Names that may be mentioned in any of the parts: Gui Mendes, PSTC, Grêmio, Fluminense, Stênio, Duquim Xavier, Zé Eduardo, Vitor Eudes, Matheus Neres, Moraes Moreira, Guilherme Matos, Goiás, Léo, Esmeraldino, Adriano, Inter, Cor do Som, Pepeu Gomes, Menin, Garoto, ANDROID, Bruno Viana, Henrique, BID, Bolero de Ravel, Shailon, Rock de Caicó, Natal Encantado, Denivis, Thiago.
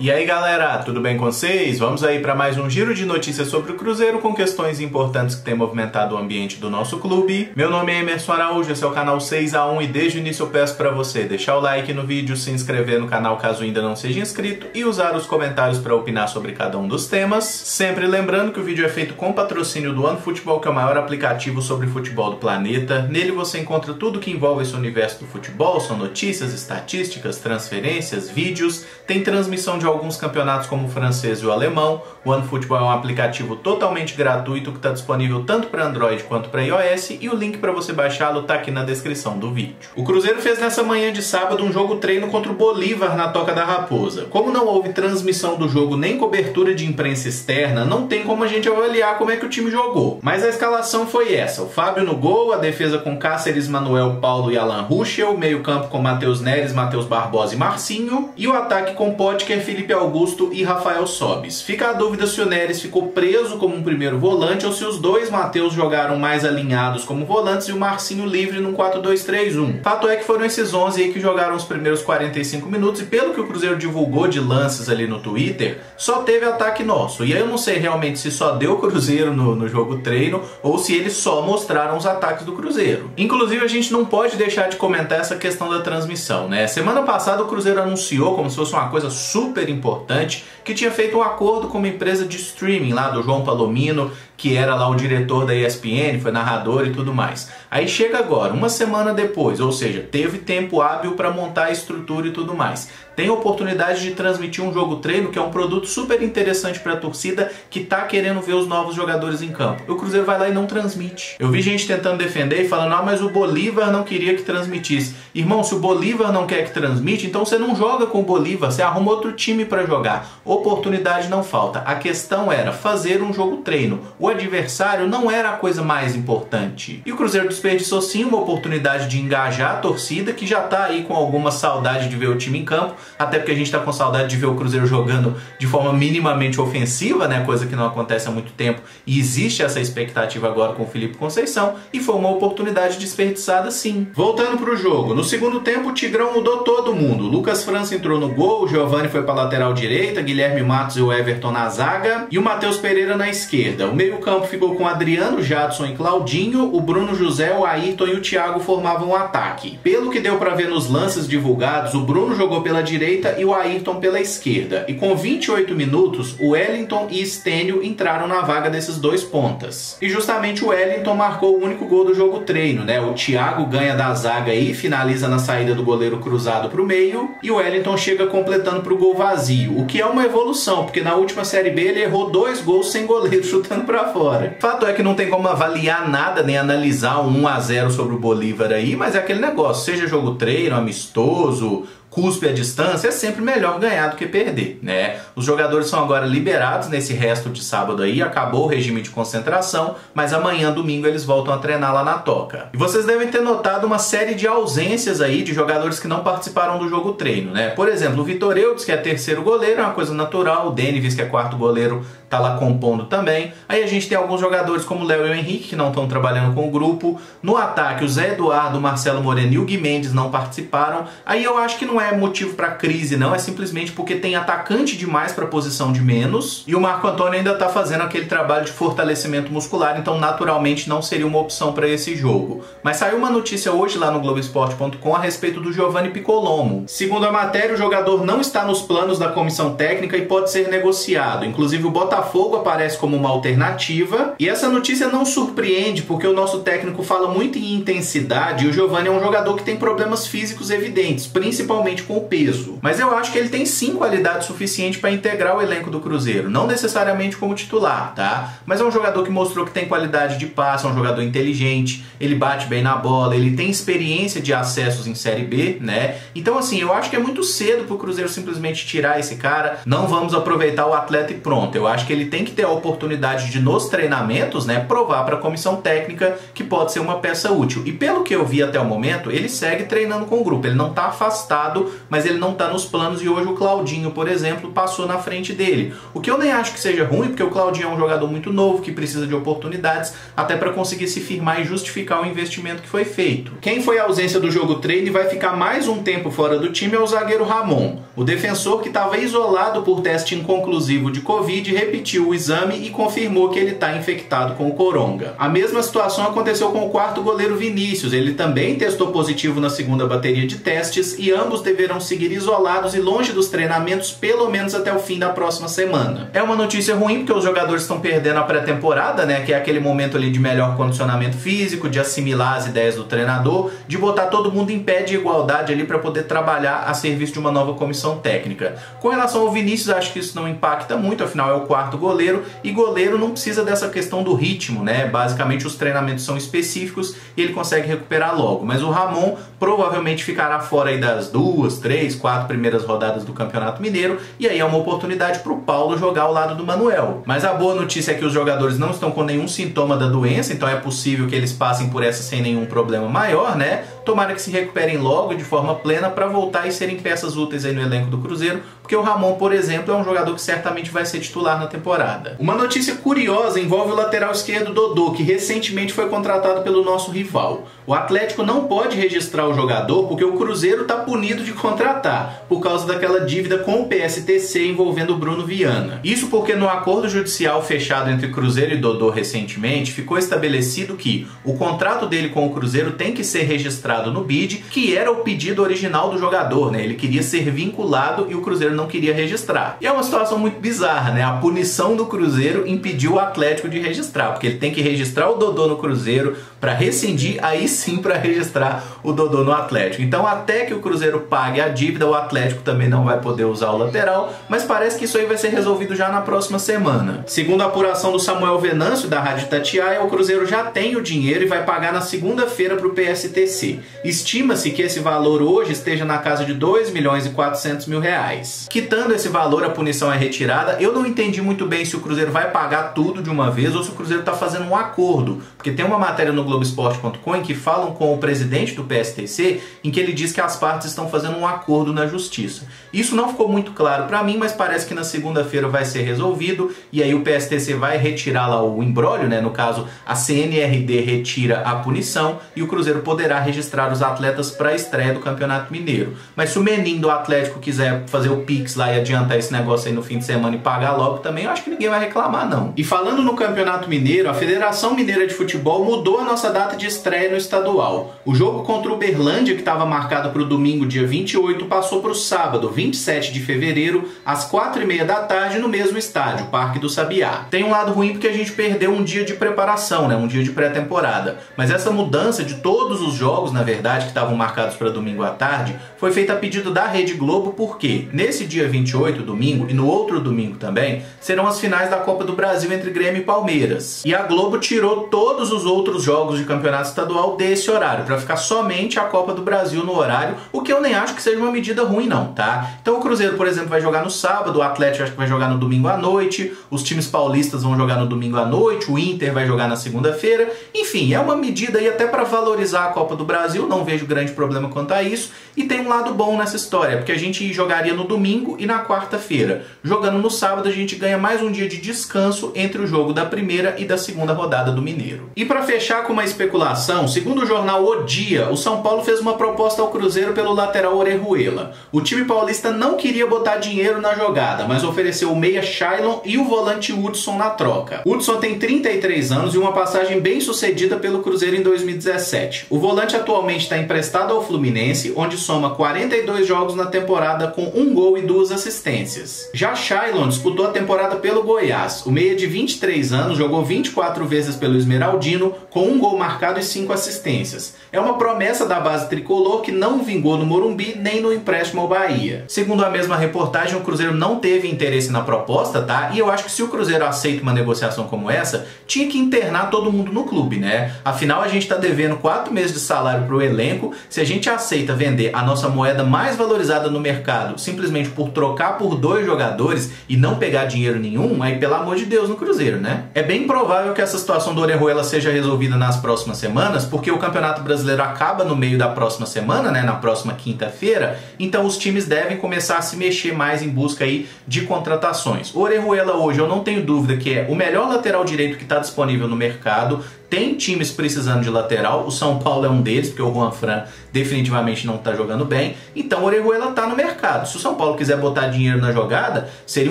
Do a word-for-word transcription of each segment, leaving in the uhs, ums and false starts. E aí galera, tudo bem com vocês? Vamos aí para mais um giro de notícias sobre o Cruzeiro com questões importantes que têm movimentado o ambiente do nosso clube. Meu nome é Emerson Araújo, esse é o canal seis a um e desde o início eu peço para você deixar o like no vídeo, se inscrever no canal caso ainda não seja inscrito e usar os comentários para opinar sobre cada um dos temas. Sempre lembrando que o vídeo é feito com patrocínio do OneFootball, que é o maior aplicativo sobre futebol do planeta. Nele você encontra tudo que envolve esse universo do futebol, são notícias, estatísticas, transferências, vídeos, tem transmissão de alguns campeonatos como o francês e o alemão. O OneFootball é um aplicativo totalmente gratuito que está disponível tanto para Android quanto para iOS e o link para você baixá-lo está aqui na descrição do vídeo. O Cruzeiro fez nessa manhã de sábado um jogo treino contra o Bolívar na Toca da Raposa. Como não houve transmissão do jogo nem cobertura de imprensa externa, não tem como a gente avaliar como é que o time jogou. Mas a escalação foi essa: o Fábio no gol, a defesa com Cáceres, Manuel, Paulo e Alan Ruschel, meio campo com Matheus Neres, Matheus Barbosa e Marcinho e o ataque com Pottker, Felipe Augusto e Rafael Sobis. Fica a dúvida se o Neres ficou preso como um primeiro volante ou se os dois Matheus jogaram mais alinhados como volantes e o Marcinho livre num quatro dois três um. Fato é que foram esses onze aí que jogaram os primeiros quarenta e cinco minutos e pelo que o Cruzeiro divulgou de lances ali no Twitter, só teve ataque nosso. E aí eu não sei realmente se só deu o Cruzeiro no, no jogo treino ou se eles só mostraram os ataques do Cruzeiro. Inclusive a gente não pode deixar de comentar essa questão da transmissão, né? Semana passada o Cruzeiro anunciou como se fosse uma coisa super importante, que tinha feito um acordo com uma empresa de streaming lá do João Palomino, que era lá o diretor da E S P N, foi narrador e tudo mais. Aí chega agora, uma semana depois, ou seja, teve tempo hábil para montar a estrutura e tudo mais. Tem a oportunidade de transmitir um jogo treino, que é um produto super interessante para a torcida que tá querendo ver os novos jogadores em campo. E o Cruzeiro vai lá e não transmite. Eu vi gente tentando defender e falando: ah, mas o Bolívar não queria que transmitisse. Irmão, se o Bolívar não quer que transmite, então você não joga com o Bolívar, você arruma outro time para jogar. Oportunidade não falta. A questão era fazer um jogo treino. O adversário não era a coisa mais importante. E o Cruzeiro desperdiçou sim uma oportunidade de engajar a torcida, que já tá aí com alguma saudade de ver o time em campo, até porque a gente tá com saudade de ver o Cruzeiro jogando de forma minimamente ofensiva, né? Coisa que não acontece há muito tempo e existe essa expectativa agora com o Felipe Conceição, e foi uma oportunidade desperdiçada sim. Voltando pro jogo, no segundo tempo o Tigrão mudou todo mundo. O Lucas França entrou no gol, o Giovani foi pra lateral direita, Guilherme Matos e o Everton na zaga e o Matheus Pereira na esquerda. O meio O campo ficou com Adriano, Jadson e Claudinho, o Bruno José, o Ayrton e o Thiago formavam o ataque. Pelo que deu para ver nos lances divulgados, o Bruno jogou pela direita e o Ayrton pela esquerda. E com vinte e oito minutos, o Wellington e Stênio entraram na vaga desses dois pontas. E justamente o Wellington marcou o único gol do jogo treino, né? O Thiago ganha da zaga e finaliza na saída do goleiro cruzado para o meio, e o Wellington chega completando para o gol vazio, o que é uma evolução, porque na última Série B ele errou dois gols sem goleiro chutando para fora. Fato é que não tem como avaliar nada, nem analisar um um a zero sobre o Bolívar aí, mas é aquele negócio, seja jogo treino, amistoso, cuspe à distância, é sempre melhor ganhar do que perder, né? Os jogadores são agora liberados nesse resto de sábado aí, acabou o regime de concentração, mas amanhã, domingo, eles voltam a treinar lá na Toca. E vocês devem ter notado uma série de ausências aí de jogadores que não participaram do jogo treino, né? Por exemplo, o Vitor Eudes, que é terceiro goleiro, é uma coisa natural, o Denivis, que é quarto goleiro, tá lá compondo também. Aí a gente tem alguns jogadores como o Léo e o Henrique, que não estão trabalhando com o grupo. No ataque, o Zé Eduardo, o Marcelo Moreno e o Gui Mendes não participaram. Aí eu acho que não é motivo para crise, não, é simplesmente porque tem atacante demais para posição de menos e o Marco Antônio ainda tá fazendo aquele trabalho de fortalecimento muscular, então naturalmente não seria uma opção para esse jogo. Mas saiu uma notícia hoje lá no Globoesporte ponto com a respeito do Giovanni Piccolomo. Segundo a matéria, o jogador não está nos planos da comissão técnica e pode ser negociado. Inclusive o Botafogo aparece como uma alternativa e essa notícia não surpreende porque o nosso técnico fala muito em intensidade e o Giovanni é um jogador que tem problemas físicos evidentes, principalmente com o peso. Mas eu acho que ele tem sim qualidade suficiente para integrar o elenco do Cruzeiro, não necessariamente como titular, tá? Mas é um jogador que mostrou que tem qualidade de passe, é um jogador inteligente, ele bate bem na bola, ele tem experiência de acessos em Série B, né? Então assim, eu acho que é muito cedo pro Cruzeiro simplesmente tirar esse cara, não vamos aproveitar o atleta e pronto. Eu acho que ele tem que ter a oportunidade de, nos treinamentos, né, provar para a comissão técnica que pode ser uma peça útil. E pelo que eu vi até o momento, ele segue treinando com o grupo. Ele não está afastado, mas ele não está nos planos, e hoje o Claudinho, por exemplo, passou na frente dele. O que eu nem acho que seja ruim, porque o Claudinho é um jogador muito novo, que precisa de oportunidades até para conseguir se firmar e justificar o investimento que foi feito. Quem foi a ausência do jogo treino e vai ficar mais um tempo fora do time é o zagueiro Ramon. O defensor, que estava isolado por teste inconclusivo de Covid, repetiu o exame e confirmou que ele está infectado com o coronga. A mesma situação aconteceu com o quarto goleiro Vinícius. Ele também testou positivo na segunda bateria de testes e ambos deverão seguir isolados e longe dos treinamentos pelo menos até o fim da próxima semana. É uma notícia ruim porque os jogadores estão perdendo a pré-temporada, né, que é aquele momento ali de melhor condicionamento físico, de assimilar as ideias do treinador, de botar todo mundo em pé de igualdade ali para poder trabalhar a serviço de uma nova comissão técnica. Com relação ao Vinícius, acho que isso não impacta muito, afinal é o quarto goleiro e goleiro não precisa dessa questão do ritmo, né? Basicamente os treinamentos são específicos e ele consegue recuperar logo. Mas o Ramon provavelmente ficará fora aí das duas, três, quatro primeiras rodadas do Campeonato Mineiro, e aí é uma oportunidade para o Paulo jogar ao lado do Manuel. Mas a boa notícia é que os jogadores não estão com nenhum sintoma da doença, então é possível que eles passem por essa sem nenhum problema maior, né? Tomara que se recuperem logo de forma plena para voltar e serem peças úteis aí no elenco do Cruzeiro, porque o Ramon, por exemplo, é um jogador que certamente vai ser titular na temporada. Uma notícia curiosa envolve o lateral esquerdo Dodô, que recentemente foi contratado pelo nosso rival. O Atlético não pode registrar o jogador porque o Cruzeiro está punido de contratar, por causa daquela dívida com o P S T C envolvendo o Bruno Viana. Isso porque no acordo judicial fechado entre Cruzeiro e Dodô recentemente, ficou estabelecido que o contrato dele com o Cruzeiro tem que ser registrado no B I D, que era o pedido original do jogador, né? Ele queria ser vinculado e o Cruzeiro não queria registrar. E é uma situação muito bizarra, né? A punição do Cruzeiro impediu o Atlético de registrar, porque ele tem que registrar o Dodô no Cruzeiro para rescindir, aí sim para registrar o Dodô no Atlético. Então até que o Cruzeiro pague a dívida, o Atlético também não vai poder usar o lateral, mas parece que isso aí vai ser resolvido já na próxima semana. Segundo a apuração do Samuel Venâncio, da Rádio Itatiaia, o Cruzeiro já tem o dinheiro e vai pagar na segunda-feira para o P S T C. Estima-se que esse valor hoje esteja na casa de dois milhões e quatrocentos mil reais. Quitando esse valor, a punição é retirada. Eu não entendi muito bem se o Cruzeiro vai pagar tudo de uma vez ou se o Cruzeiro está fazendo um acordo, porque tem uma matéria no Globoesporte ponto com em que falam com o presidente do P S T C, em que ele diz que as partes estão fazendo um acordo na justiça. Isso não ficou muito claro para mim, mas parece que na segunda-feira vai ser resolvido e aí o P S T C vai retirar lá o imbróglio, né? No caso, a C N R D retira a punição e o Cruzeiro poderá registrar os atletas para a estreia do Campeonato Mineiro. Mas se o Menin do Atlético quiser fazer o Pix lá e adiantar esse negócio aí no fim de semana e pagar logo também, eu acho que ninguém vai reclamar, não. E falando no Campeonato Mineiro, a Federação Mineira de Futebol mudou a nossa data de estreia no estadual. O jogo contra o Uberlândia, que estava marcado para o domingo, dia vinte e oito, passou para o sábado, vinte e sete de fevereiro, às quatro e meia da tarde, no mesmo estádio, Parque do Sabiá. Tem um lado ruim porque a gente perdeu um dia de preparação, né? Um dia de pré-temporada. Mas essa mudança de todos os jogos, na verdade, que estavam marcados para domingo à tarde, foi feita a pedido da Rede Globo, porque nesse dia vinte e oito, domingo, e no outro domingo também, serão as finais da Copa do Brasil entre Grêmio e Palmeiras. E a Globo tirou todos os outros jogos de campeonato estadual desse horário, para ficar somente a Copa do Brasil no horário, o que eu nem acho que seja uma medida ruim não, tá? Então o Cruzeiro, por exemplo, vai jogar no sábado, o Atlético acho que vai jogar no domingo à noite, os times paulistas vão jogar no domingo à noite, o Inter vai jogar na segunda-feira, enfim, é uma medida aí até para valorizar a Copa do Brasil, não vejo grande problema quanto a isso, e tem um lado bom nessa história, porque a gente jogaria no domingo e na quarta-feira. Jogando no sábado, a gente ganha mais um dia de descanso entre o jogo da primeira e da segunda rodada do Mineiro. E para fechar com uma especulação, segundo o jornal O Dia, o São Paulo fez uma proposta ao Cruzeiro pelo lateral Orejuela. O time paulista não queria botar dinheiro na jogada, mas ofereceu o meia Shailon e o volante Hudson na troca. Hudson tem trinta e três anos e uma passagem bem sucedida pelo Cruzeiro em dois mil e dezessete. O volante atualmente está emprestado ao Fluminense, onde soma quarenta e dois jogos na temporada com um gol e duas assistências. Já Shailon disputou a temporada pelo Goiás. O meia de vinte e três anos jogou vinte e quatro vezes pelo Esmeraldino, com um gol gol marcado e cinco assistências. É uma promessa da base tricolor que não vingou no Morumbi nem no empréstimo ao Bahia. Segundo a mesma reportagem, o Cruzeiro não teve interesse na proposta, tá? E eu acho que se o Cruzeiro aceita uma negociação como essa, tinha que internar todo mundo no clube, né? Afinal, a gente tá devendo quatro meses de salário pro elenco. Se a gente aceita vender a nossa moeda mais valorizada no mercado simplesmente por trocar por dois jogadores e não pegar dinheiro nenhum, aí pelo amor de Deus no Cruzeiro, né? É bem provável que essa situação do Orejuela seja resolvida nas próximas semanas, porque o Campeonato Brasileiro acaba no meio da próxima semana, né? Na próxima quinta-feira, então os times devem começar a se mexer mais em busca aí de contratações. O Orejuela hoje, eu não tenho dúvida que é o melhor lateral direito que está disponível no mercado. Tem times precisando de lateral, o São Paulo é um deles, porque o Juan Fran definitivamente não está jogando bem. Então o Orejuela está no mercado. Se o São Paulo quiser botar dinheiro na jogada, seria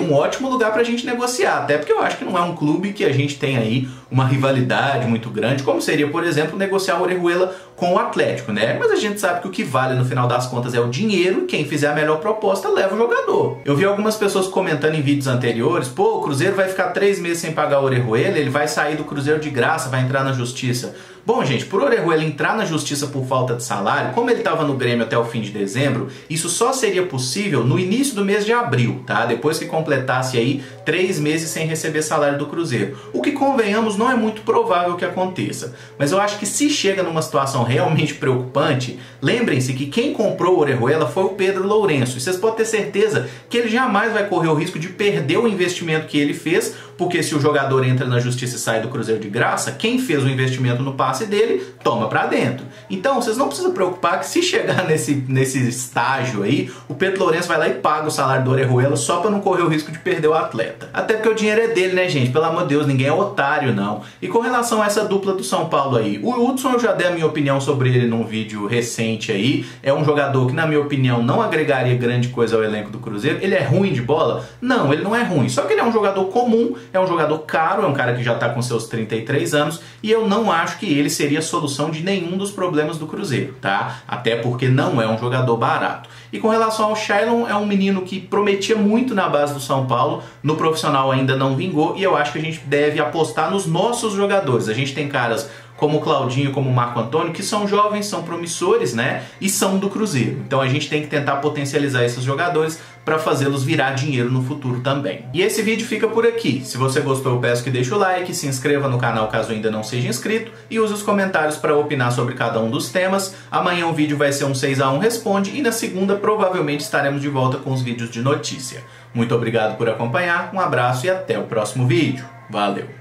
um ótimo lugar para a gente negociar, até porque eu acho que não é um clube que a gente tem aí uma rivalidade muito grande, como seria, por exemplo, negociar o Orejuela com o Atlético, né? Mas a gente sabe que o que vale no final das contas é o dinheiro, e quem fizer a melhor proposta leva o jogador. Eu vi algumas pessoas comentando em vídeos anteriores, pô, o Cruzeiro vai ficar três meses sem pagar o Orejuela, ele vai sair do Cruzeiro de graça, vai entrar na Na justiça. Bom, gente, por Orejuela entrar na justiça por falta de salário, como ele estava no Grêmio até o fim de dezembro, isso só seria possível no início do mês de abril, tá? Depois que completasse aí três meses sem receber salário do Cruzeiro. O que, convenhamos, não é muito provável que aconteça. Mas eu acho que se chega numa situação realmente preocupante, lembrem-se que quem comprou o Orejuela foi o Pedro Lourenço. E vocês podem ter certeza que ele jamais vai correr o risco de perder o investimento que ele fez, porque se o jogador entra na justiça e sai do Cruzeiro de graça, quem fez o investimento no passe dele, toma pra dentro. Então, vocês não precisam preocupar que se chegar nesse, nesse estágio aí, o Pedro Lourenço vai lá e paga o salário do Orejuela só pra não correr o risco de perder o atleta. Até porque o dinheiro é dele, né, gente? Pelo amor de Deus, ninguém é otário, não. E com relação a essa dupla do São Paulo aí, o Hudson, eu já dei a minha opinião sobre ele num vídeo recente aí. É um jogador que, na minha opinião, não agregaria grande coisa ao elenco do Cruzeiro. Ele é ruim de bola? Não, ele não é ruim. Só que ele é um jogador comum, é um jogador caro, é um cara que já tá com seus trinta e três anos, e eu não acho que ele seria a solução de nenhum dos problemas do Cruzeiro, tá? Até porque não é um jogador barato. E com relação ao Shailon, é um menino que prometia muito na base do São Paulo, no profissional ainda não vingou, e eu acho que a gente deve apostar nos nossos jogadores. A gente tem caras como o Claudinho, como o Marco Antônio, que são jovens, são promissores, né? E são do Cruzeiro. Então a gente tem que tentar potencializar esses jogadores para fazê-los virar dinheiro no futuro também. E esse vídeo fica por aqui. Se você gostou, eu peço que deixe o like, se inscreva no canal caso ainda não seja inscrito e use os comentários para opinar sobre cada um dos temas. Amanhã o vídeo vai ser um seis a um Responde e na segunda provavelmente estaremos de volta com os vídeos de notícia. Muito obrigado por acompanhar, um abraço e até o próximo vídeo. Valeu!